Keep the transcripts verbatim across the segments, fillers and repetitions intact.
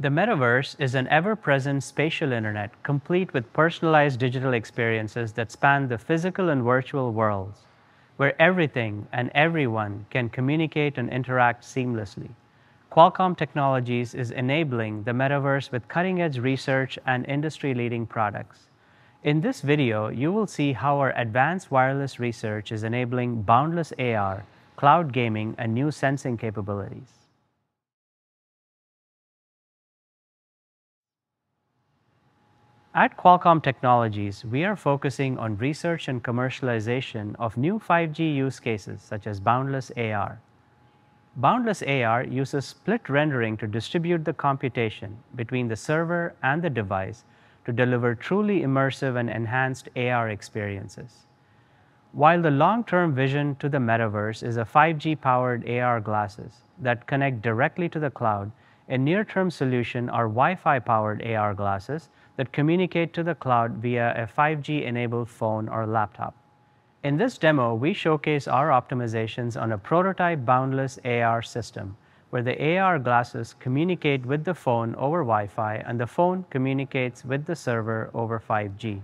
The metaverse is an ever-present spatial internet, complete with personalized digital experiences that span the physical and virtual worlds, where everything and everyone can communicate and interact seamlessly. Qualcomm Technologies is enabling the metaverse with cutting-edge research and industry-leading products. In this video, you will see how our advanced wireless research is enabling boundless A R, cloud gaming, and new sensing capabilities. At Qualcomm Technologies, we are focusing on research and commercialization of new five G use cases such as Boundless A R. Boundless A R uses split rendering to distribute the computation between the server and the device to deliver truly immersive and enhanced A R experiences. While the long-term vision to the metaverse is a five G powered A R glasses that connect directly to the cloud, a near-term solution are Wi-Fi powered A R glasses that communicate to the cloud via a five G enabled phone or laptop. In this demo, we showcase our optimizations on a prototype Boundless A R system, where the A R glasses communicate with the phone over Wi-Fi and the phone communicates with the server over five G.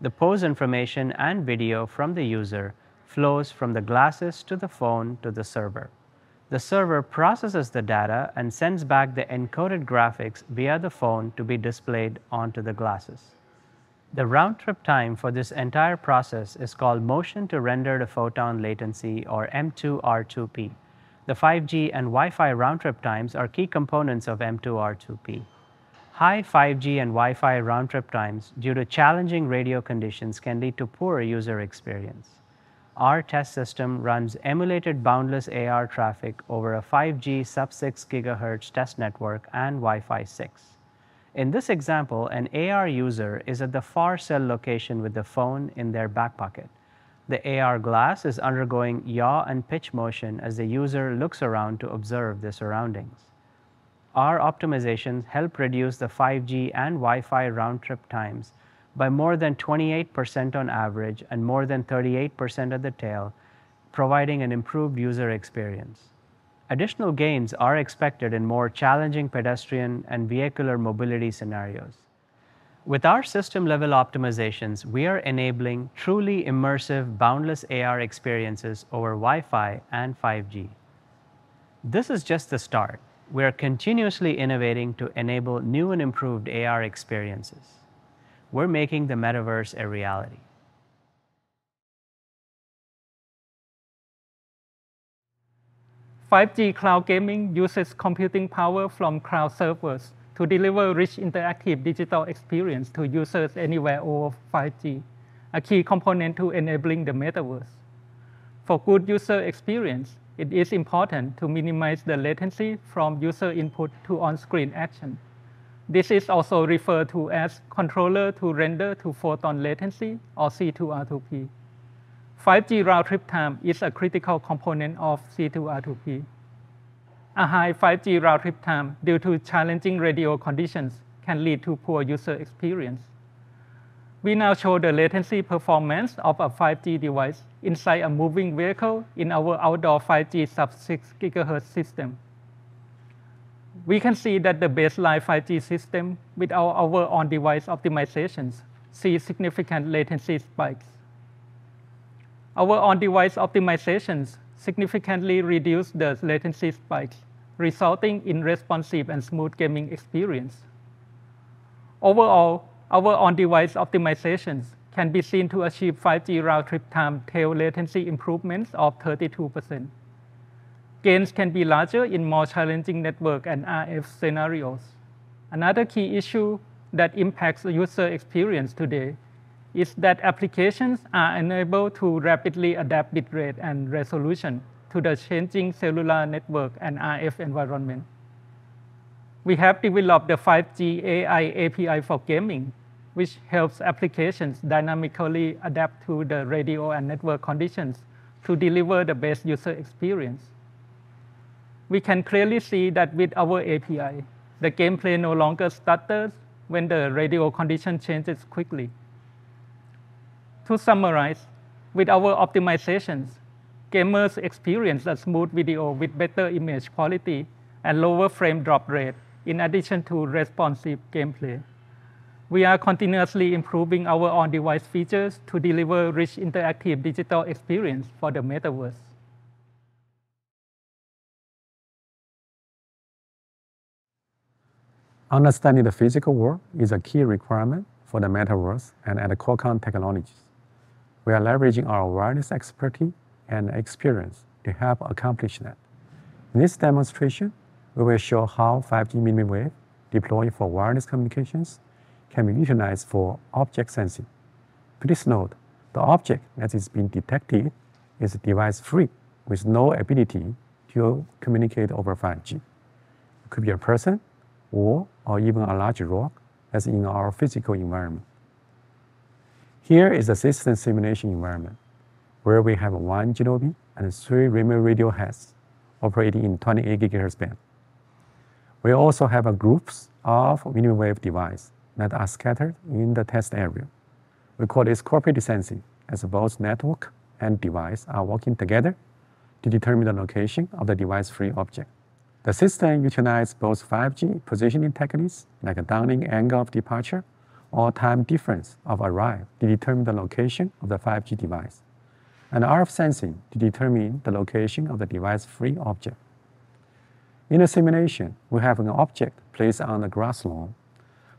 The pose information and video from the user flows from the glasses to the phone to the server. The server processes the data and sends back the encoded graphics via the phone to be displayed onto the glasses. The round-trip time for this entire process is called motion to rendered a photon latency, or M two R two P. The five G and Wi-Fi round-trip times are key components of M two R two P. High five G and Wi-Fi round-trip times due to challenging radio conditions can lead to poor user experience. Our test system runs emulated boundless A R traffic over a five G sub six gigahertz test network and Wi-Fi six. In this example, an A R user is at the far cell location with the phone in their back pocket. The A R glass is undergoing yaw and pitch motion as the user looks around to observe the surroundings. Our optimizations help reduce the five G and Wi-Fi round-trip times by more than twenty-eight percent on average and more than thirty-eight percent at the tail, providing an improved user experience. Additional gains are expected in more challenging pedestrian and vehicular mobility scenarios. With our system-level optimizations, we are enabling truly immersive, boundless A R experiences over Wi-Fi and five G. This is just the start. We are continuously innovating to enable new and improved A R experiences. We're making the metaverse a reality. five G cloud gaming uses computing power from cloud servers to deliver rich interactive digital experience to users anywhere over five G, a key component to enabling the metaverse. For good user experience, it is important to minimize the latency from user input to on-screen action. This is also referred to as controller to render to photon latency, or C two R two P. five G round trip time is a critical component of C two R two P. A high five G round trip time due to challenging radio conditions can lead to poor user experience. We now show the latency performance of a five G device inside a moving vehicle in our outdoor five G sub six gigahertz system. We can see that the baseline five G system with our, our on-device optimizations see significant latency spikes. Our on-device optimizations significantly reduce the latency spikes, resulting in responsive and smooth gaming experience. Overall, our on-device optimizations can be seen to achieve five G round-trip time tail latency improvements of thirty-two percent. Gains can be larger in more challenging network and R F scenarios. Another key issue that impacts the user experience today is that applications are unable to rapidly adapt bitrate and resolution to the changing cellular network and R F environment. We have developed the five G A I A P I for gaming, which helps applications dynamically adapt to the radio and network conditions to deliver the best user experience. We can clearly see that with our A P I, the gameplay no longer stutters when the radio condition changes quickly. To summarize, with our optimizations, gamers experience a smooth video with better image quality and lower frame drop rate in addition to responsive gameplay. We are continuously improving our on-device features to deliver rich interactive digital experience for the metaverse. Understanding the physical world is a key requirement for the metaverse, and at Qualcomm Technologies, we are leveraging our wireless expertise and experience to help accomplish that. In this demonstration, we will show how five G mmWave deployed for wireless communications can be utilized for object sensing. Please note, the object that is being detected is device-free with no ability to communicate over five G. It could be a person, wall, or even a large rock that's in our physical environment. Here is a system simulation environment where we have one gNodeB and three remote radio heads operating in twenty-eight gigahertz band. We also have a groups of mmWave devices that are scattered in the test area. We call this cooperative sensing, as both network and device are working together to determine the location of the device-free object. The system utilizes both five G positioning techniques, like a downlink angle of departure or time difference of arrival, to determine the location of the five G device, and R F sensing to determine the location of the device-free object. In a simulation, we have an object placed on the grass lawn.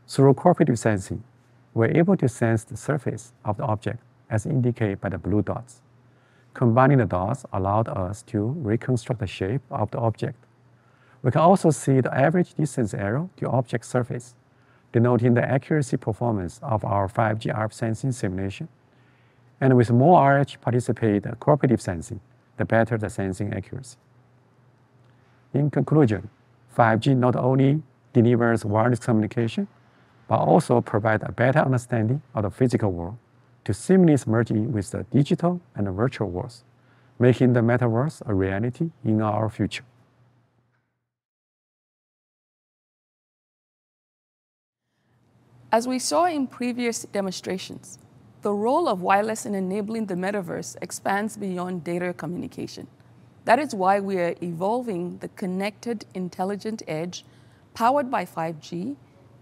Through cooperative sensing, we're able to sense the surface of the object as indicated by the blue dots. Combining the dots allowed us to reconstruct the shape of the object. We can also see the average distance arrow to object surface, denoting the accuracy performance of our five G R F sensing simulation. And with more R H participate in cooperative sensing, the better the sensing accuracy. In conclusion, five G not only delivers wireless communication, but also provides a better understanding of the physical world to seamlessly merge with the digital and the virtual worlds, making the metaverse a reality in our future. As we saw in previous demonstrations, the role of wireless in enabling the metaverse expands beyond data communication. That is why we are evolving the connected intelligent edge powered by five G,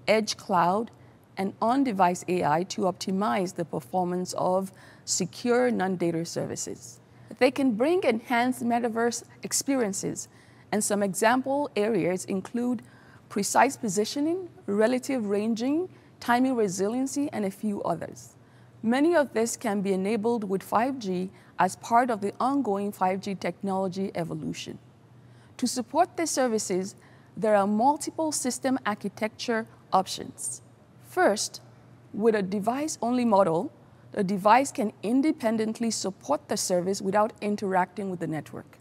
edge cloud, and on-device A I to optimize the performance of secure non-data services. They can bring enhanced metaverse experiences, and some example areas include precise positioning, relative ranging, timing resiliency, and a few others. Many of this can be enabled with five G as part of the ongoing five G technology evolution. To support these services, there are multiple system architecture options. First, with a device-only model, the device can independently support the service without interacting with the network.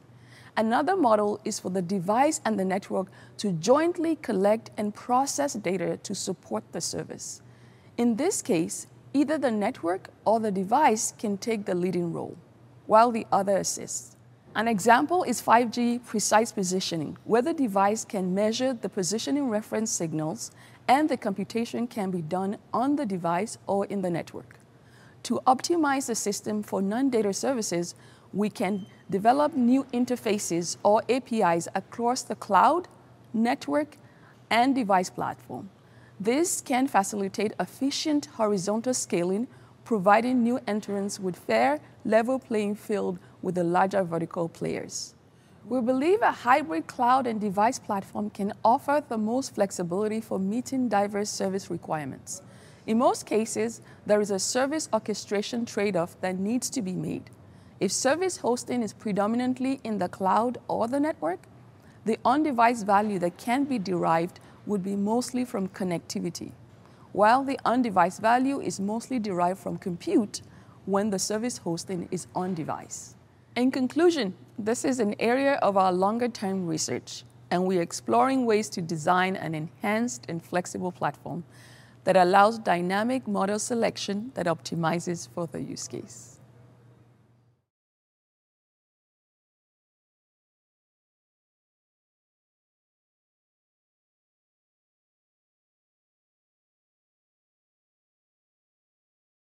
Another model is for the device and the network to jointly collect and process data to support the service. In this case, either the network or the device can take the leading role, while the other assists. An example is five G precise positioning, where the device can measure the positioning reference signals and the computation can be done on the device or in the network. To optimize the system for non-data services, we can develop new interfaces or A P Is across the cloud, network, and device platform. This can facilitate efficient horizontal scaling, providing new entrants with fair, level playing field with the larger vertical players. We believe a hybrid cloud and device platform can offer the most flexibility for meeting diverse service requirements. In most cases, there is a service orchestration trade-off that needs to be made. If service hosting is predominantly in the cloud or the network, the on-device value that can be derived would be mostly from connectivity, while the on-device value is mostly derived from compute when the service hosting is on-device. In conclusion, this is an area of our longer-term research, and we are exploring ways to design an enhanced and flexible platform that allows dynamic model selection that optimizes for the use case.